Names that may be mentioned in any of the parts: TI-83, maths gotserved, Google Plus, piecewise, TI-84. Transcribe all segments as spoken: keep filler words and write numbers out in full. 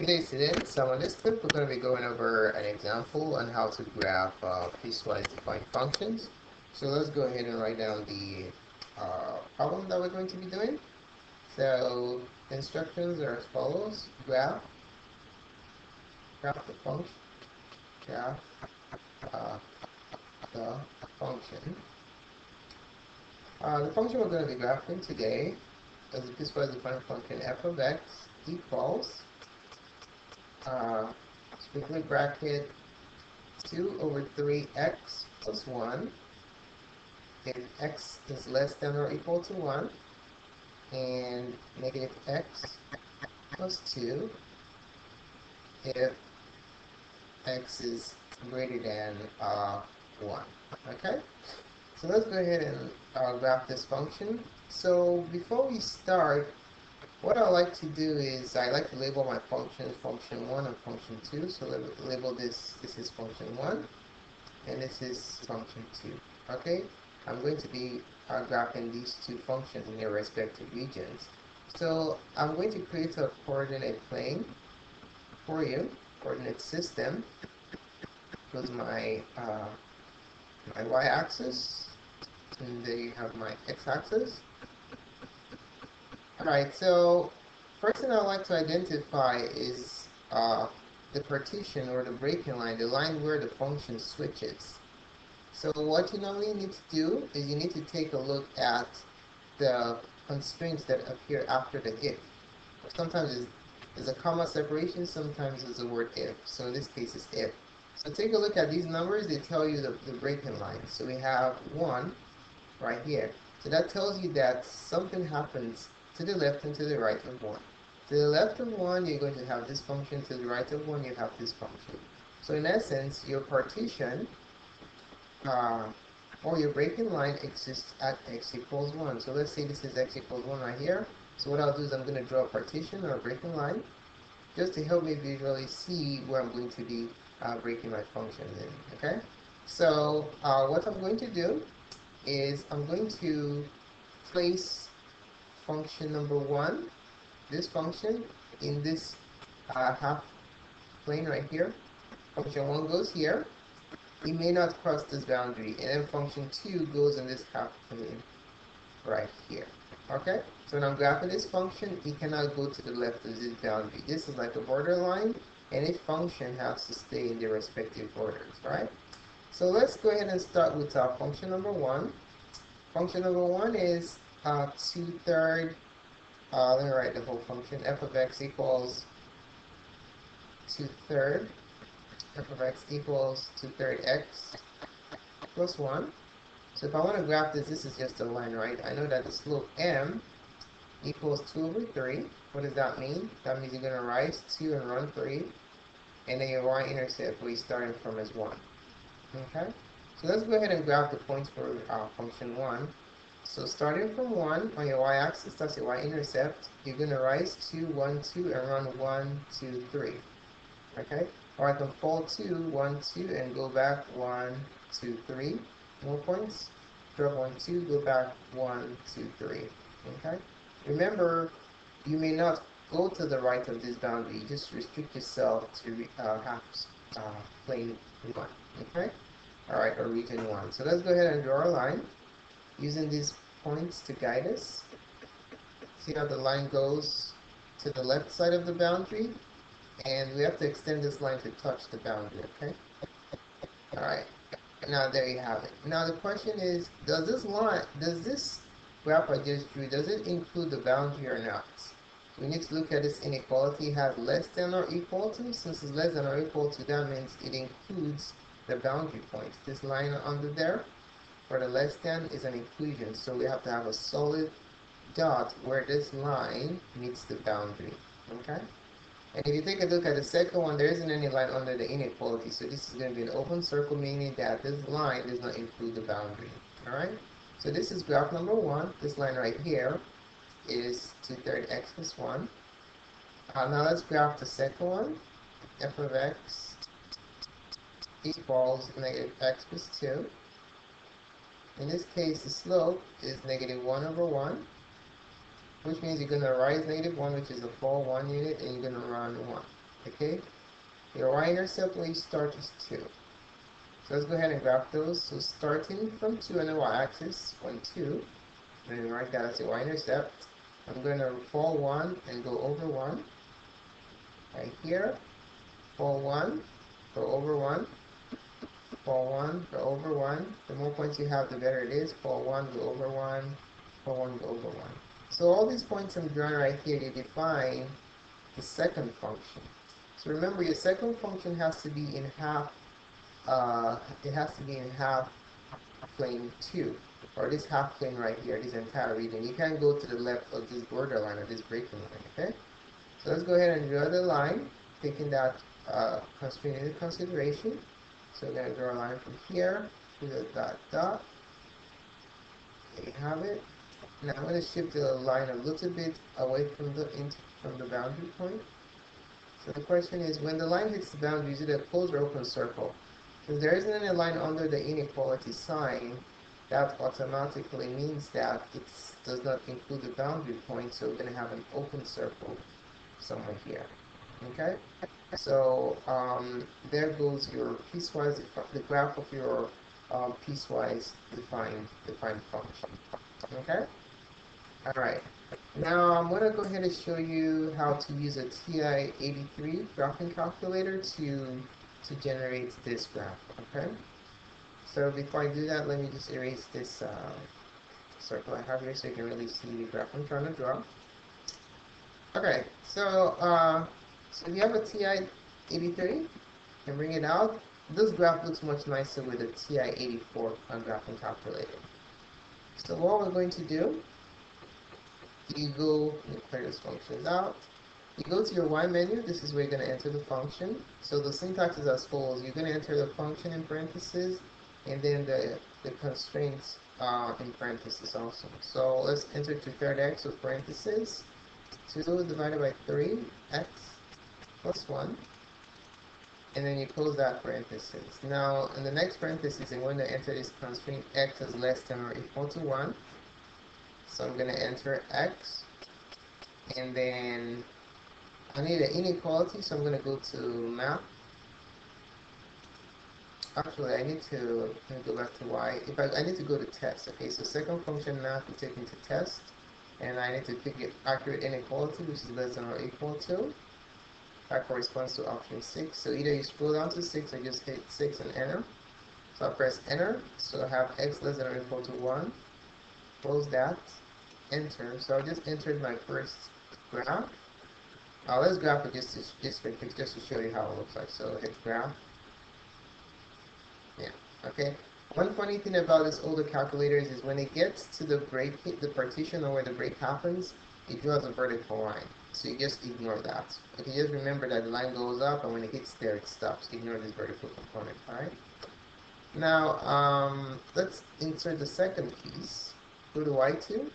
Hey guys, today so in this clip we're going to be going over an example on how to graph uh, piecewise defined functions. So let's go ahead and write down the uh, problem that we're going to be doing. So instructions are as follows: graph, graph the function, graph uh, the function. Uh, the function we're going to be graphing today is the piecewise defined function f of x equals Uh, squiggly bracket two over three x plus one if x is less than or equal to one, and negative x plus two if x is greater than uh, one. Okay, so let's go ahead and uh, graph this function. So before we start, what I like to do is I like to label my functions function one and function two. So let label this, this is function one and this is function two. Okay, I'm going to be uh, graphing these two functions in their respective regions. So I'm going to create a coordinate plane for you, coordinate system, with my, uh, my y-axis, and there you have my x-axis. Alright, so first thing I like to identify is uh, the partition or the breaking line, the line where the function switches. So what you normally need to do is you need to take a look at the constraints that appear after the if. Sometimes it's, it's a comma separation, sometimes it's the word if. So in this case it's if. So take a look at these numbers, they tell you the, the breaking line. So we have one right here. So that tells you that something happens to the left and to the right of one. To the left of one, you're going to have this function. To the right of one, you have this function. So in essence, your partition uh, or your breaking line exists at x equals one. So let's say this is x equals one right here. So what I'll do is I'm going to draw a partition or a breaking line just to help me visually see where I'm going to be uh, breaking my functions in. Okay? So uh, what I'm going to do is I'm going to place function number one, this function, in this uh, half plane right here. Function one goes here. It may not cross this boundary, and then function two goes in this half plane right here. Okay, so when I'm graphing this function, it cannot go to the left of this boundary. This is like a borderline, and each function has to stay in their respective borders, right? So let's go ahead and start with our function number one. Function number one is Uh, two-thirds, uh, let me write the whole function, f of x equals two-thirds, f of x equals two-thirds x plus one. So if I want to graph this, this is just a line, right? I know that the slope m equals two over three. What does that mean? That means you're going to rise two and run three, and then your y-intercept, where you're starting from, is one. Okay? So let's go ahead and graph the points for uh, function one. So starting from one on your y-axis, that's your y-intercept, you're going to rise two, one, two, and run one, two, three. Okay? Or I can fall two, one, two, and go back one, two, three. More points. Drop one, two, go back one, two, three. Okay? Remember, you may not go to the right of this boundary. You just restrict yourself to uh, half uh, plane one. Okay? Alright, or region one. So let's go ahead and draw a line, using these points to guide us. See how the line goes to the left side of the boundary, and we have to extend this line to touch the boundary, okay? Alright, now there you have it. Now the question is, does this line, does this graph I just drew, does it include the boundary or not? We need to look at this inequality has less than or equal to. Since it's less than or equal to, that means it includes the boundary point. This line under there, for the less than, is an inclusion, so we have to have a solid dot where this line meets the boundary, okay? And if you take a look at the second one, there isn't any line under the inequality, so this is going to be an open circle, meaning that this line does not include the boundary, all right? So this is graph number one. This line right here is two-thirds x plus one. Uh, now let's graph the second one, f of x equals negative x plus two. In this case, the slope is negative one over one, which means you're going to rise negative one, which is a fall one unit, and you're going to run one. okay? Your y-intercept start is two. So let's go ahead and graph those. So starting from two on the y-axis, one, two, and then write that as the y-intercept. I'm going to fall one and go over one, right here, fall one, go over one, fall one, go over one. The more points you have, the better it is. Fall one, go over one, fall one, go over one. So all these points I'm drawing right here, they define the second function. So remember, your second function has to be in half, uh, it has to be in half plane two, or this half plane right here, this entire region. You can't go to the left of this border line or this breaking line, okay? So let's go ahead and draw the line, taking that uh, constraint into consideration. So we're going to draw a line from here to the dot dot. There you have it. Now I'm going to shift the line a little bit away from the in from the boundary point. So the question is, when the line hits the boundary, is it a closed or open circle? If there isn't any line under the inequality sign, that automatically means that it does not include the boundary point, so we're going to have an open circle somewhere here. Okay? So um, there goes your piecewise, the graph of your um, piecewise defined, defined function. Okay? Alright. Now I'm going to go ahead and show you how to use a T I eighty-three graphing calculator to to generate this graph, okay? So before I do that, let me just erase this uh, circle I have here so you can really see the graph I'm trying to draw. Okay, so, uh, so if you have a T I eighty-three, you can bring it out. This graph looks much nicer with a T I eighty-four on graphing calculator. So what we're going to do, you go, let me clear this function out. You go to your Y menu, this is where you're going to enter the function. So the syntax is as follows. You're going to enter the function in parentheses and then the, the constraints uh, in parentheses also. So let's enter two thirds x with parentheses. two divided by three, x plus one. And then you close that parenthesis. Now in the next parenthesis, I'm going to enter this constraint x is less than or equal to one. So I'm going to enter x and then I need an inequality, so I'm going to go to math. Actually, I need to go back to y. If I, I need to go to test, okay? So second function math we take into test, and I need to pick an accurate inequality, which is less than or equal to. That corresponds to option six. So either you scroll down to six or just hit six and enter. So I press enter, so I have x less than or equal to one. Close that, enter. So I just entered my first graph. Now let's graph it just to, just, just to show you how it looks like. So hit graph. Yeah. Okay. One funny thing about this older calculator is, is when it gets to the break, the partition or where the break happens, it draws a vertical line. So you just ignore that. Okay. Just remember that the line goes up, and when it hits there, it stops. Ignore this vertical component. All right. Now um, let's insert the second piece. Go to Y two.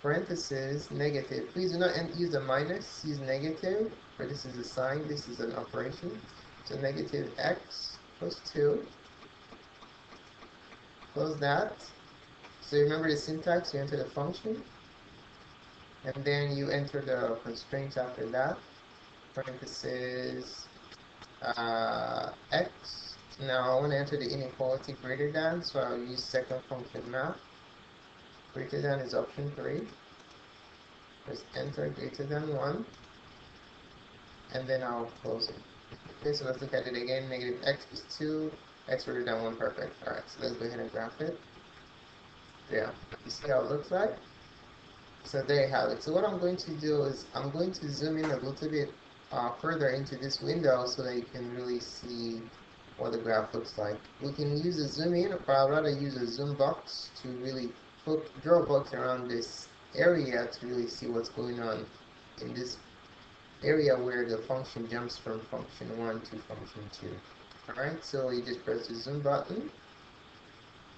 Parentheses, negative. Please do not use a minus, use negative, for this is a sign, this is an operation. So negative x plus two. Close that. So remember the syntax, you enter the function, and then you enter the constraints after that. Parentheses, uh, x. Now I want to enter the inequality greater than, so I'll use second function math. Greater than is option three. Press enter greater than one, and then I'll close it. Okay, so let's look at it again. Negative x is two, x greater than one, perfect. Alright, so let's go ahead and graph it. Yeah, you see how it looks like? So there you have it. So what I'm going to do is I'm going to zoom in a little bit uh, further into this window so that you can really see what the graph looks like. We can use a zoom in, or I'd rather use a zoom box to really draw a box around this area to really see what's going on in this area where the function jumps from function one to function two. Alright, so you just press the zoom button,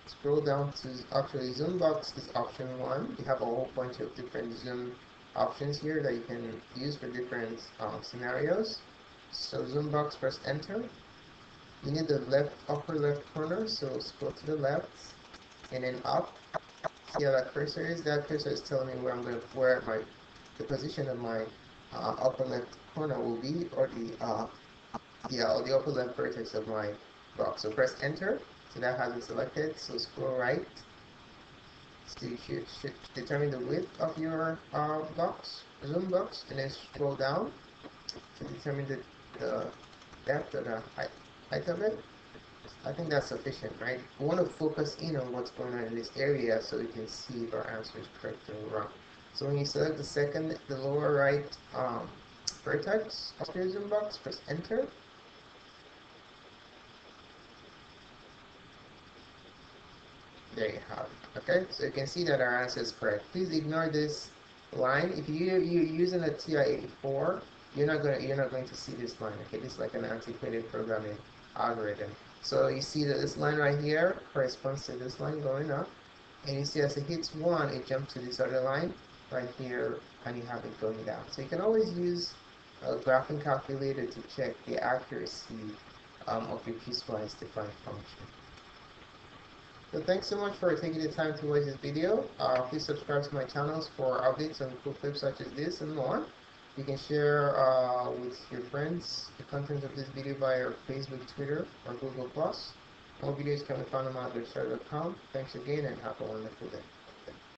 scroll down to, actually zoom box is option one. You have a whole bunch of different zoom options here that you can use for different um, scenarios. So zoom box, press enter. You need the left, upper left corner, so scroll to the left and then up. See how that cursor is? That cursor is telling me where I'm going to, where my, the position of my uh, upper left corner will be, or the uh, yeah, or the upper left vertex of my box. So press enter. So that has been selected. So scroll right. So you should, should determine the width of your uh, box, zoom box, and then scroll down to determine the, the depth or the height, height of it. I think that's sufficient, right? We want to focus in on what's going on in this area so we can see if our answer is correct or wrong. So when you select the second, the lower right um, vertex of your zoom box, press enter. There you have it. Okay, so you can see that our answer is correct. Please ignore this line. If you you're using a T I eighty-four, you're not gonna you're not going to see this line. Okay, this is like an antiquated programming algorithm. So you see that this line right here corresponds to this line going up, and you see as it hits one, it jumps to this other line right here, and you have it going down. So you can always use a graphing calculator to check the accuracy um, of your piecewise defined function. So thanks so much for taking the time to watch this video. Uh, please subscribe to my channels for updates on cool clips such as this and more. You can share uh, with your friends the contents of this video via Facebook, Twitter, or Google Plus. More videos can be found on mathgotserved dot com. Thanks again and have a wonderful day.